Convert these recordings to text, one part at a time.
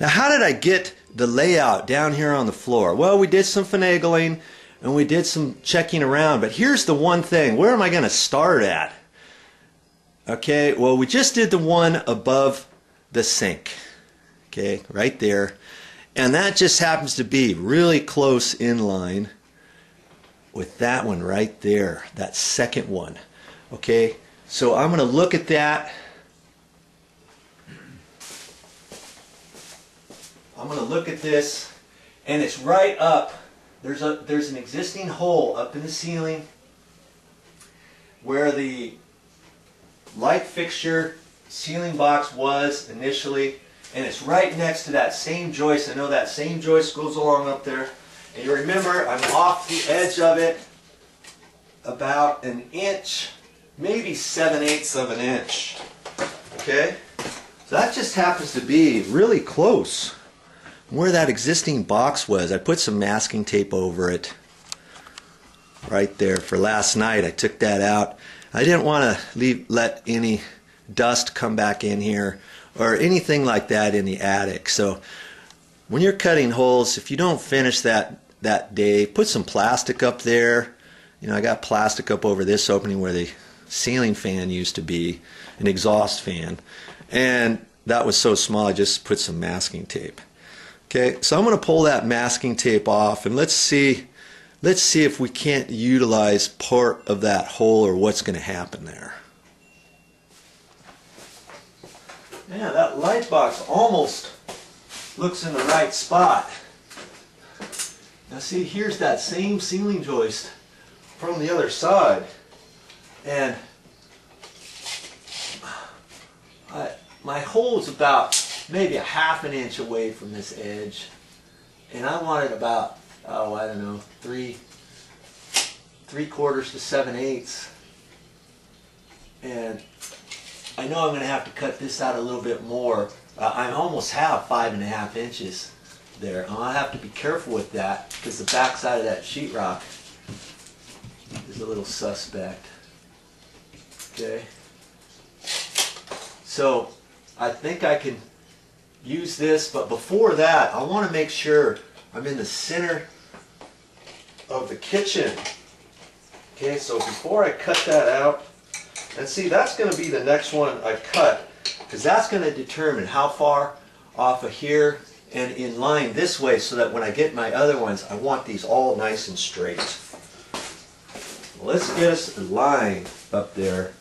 Now, how did I get the layout down here on the floor? Well, we did some finagling and we did some checking around, but here's the one thing. Where am I going to start at? Okay, well, we just did the one above the sink. Okay, right there. And that just happens to be really close in line with that one right there, that second one. Okay, so I'm going to look at that. I'm going to look at this, and it's right up. There's an existing hole up in the ceiling where the light fixture ceiling box was initially, and it's right next to that same joist. I know that same joist goes along up there, and you remember I'm off the edge of it about an inch, maybe 7/8 of an inch. Okay, so that just happens to be really close where that existing box was. I put some masking tape over it right there for last night. I took that out. I didn't want to let any dust come back in here or anything like that in the attic. So when you're cutting holes, if you don't finish that day, put some plastic up there. You know, I got plastic up over this opening where the ceiling fan used to be, an exhaust fan, and that was so small I just put some masking tape. Okay, so I'm going to pull that masking tape off, and let's see if we can't utilize part of that hole or what's going to happen there. Yeah, that light box almost looks in the right spot. Now see, here's that same ceiling joist from the other side, and my hole is about maybe 1/2 inch away from this edge, and I wanted about, oh, I don't know, 3/4 to 7/8, and I know I'm going to have to cut this out a little bit more. I almost have 5.5 inches there, and I'll have to be careful with that because the back side of that sheetrock is a little suspect. Okay, so I think I can use this, but before that I want to make sure I'm in the center of the kitchen. Okay, so before I cut that out, and see, that's going to be the next one I cut, because that's going to determine how far off of here and in line this way, so that when I get my other ones, I want these all nice and straight. Let's get us a line up there.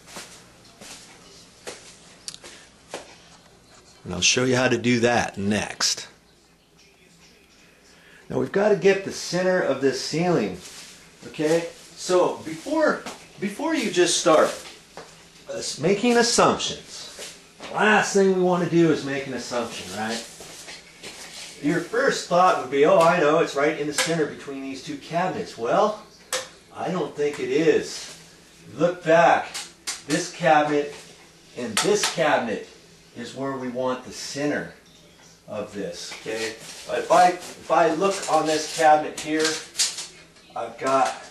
And I'll show you how to do that next. Now we've got to get the center of this ceiling. Okay, so before you just start making assumptions, last thing we want to do is make an assumption, right? Your first thought would be, oh, I know, it's right in the center between these two cabinets. Well, I don't think it is. Look back, this cabinet and this cabinet is where we want the center of this. Okay, if I look on this cabinet here, I've got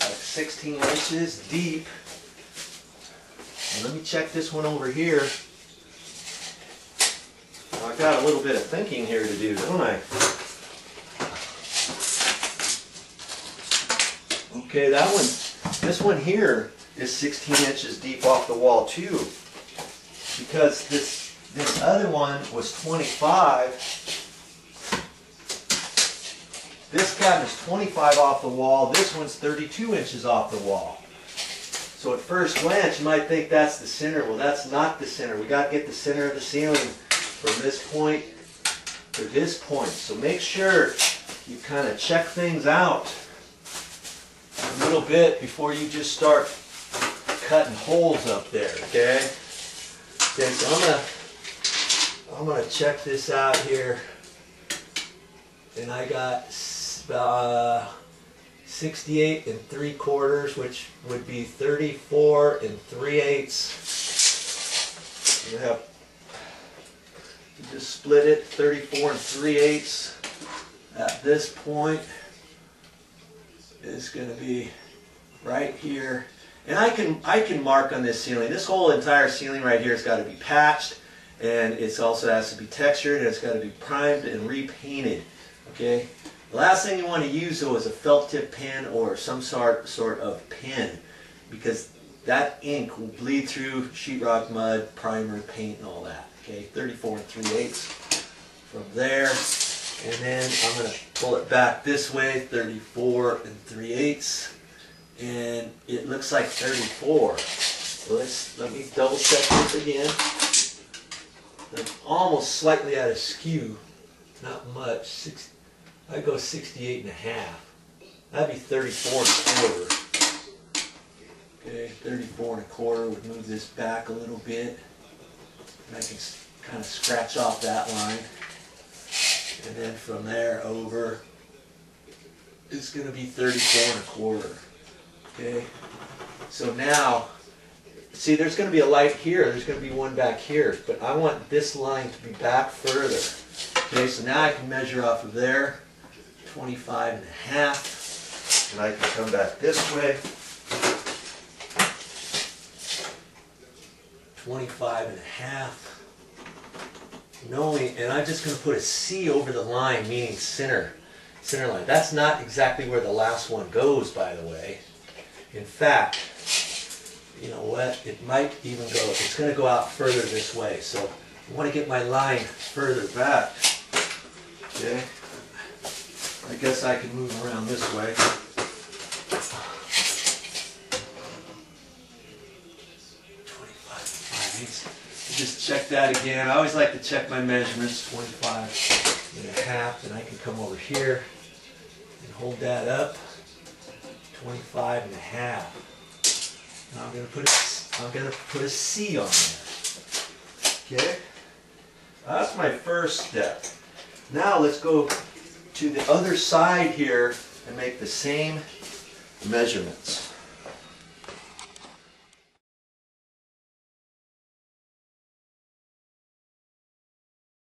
like 16 inches deep. And let me check this one over here. Now, I've got a little bit of thinking here to do, don't I? Okay, that one, this one here is 16 inches deep off the wall too, because this other one was 25. This cabinet's 25 off the wall. This one's 32 inches off the wall. So at first glance, you might think that's the center. Well, that's not the center. We got to get the center of the ceiling from this point to this point. So make sure you kind of check things out a little bit before you just start cutting holes up there. Okay? Okay, so I'm gonna check this out here, and I got 68 3/4, which would be 34 3/8. You have to just split it 34 3/8. At this point is going to be right here. And I can mark on this ceiling. This whole entire ceiling right here has got to be patched. and it also has to be textured, and it's got to be primed and repainted. Okay. The last thing you want to use though is a felt tip pen or some sort of pen, because that ink will bleed through sheetrock, mud, primer, paint, and all that. Okay, 34 3/8 from there, and then I'm going to pull it back this way, 34 3/8, and it looks like 34. So let me double check this again. I'm almost slightly out of skew, not much. I go 68 1/2. That'd be 34 1/4. Okay, 34 1/4 would move this back a little bit. And I can kind of scratch off that line. And then from there over, it's going to be 34 1/4. Okay, so now, see there's going to be a light here, there's going to be one back here, but I want this line to be back further. Okay, so now I can measure off of there, 25 1/2, and I can come back this way, 25 1/2. Knowing, and I'm just going to put a C over the line, meaning center line. That's not exactly where the last one goes, by the way. In fact, you know what? It might even go, it's going to go out further this way. So I want to get my line further back. Okay. I guess I can move around this way. Just check that again. I always like to check my measurements, 25 1/2, and I can come over here and hold that up, 25 1/2. And I'm gonna put a C on there. Okay, that's my first step. Now let's go to the other side here and make the same measurements.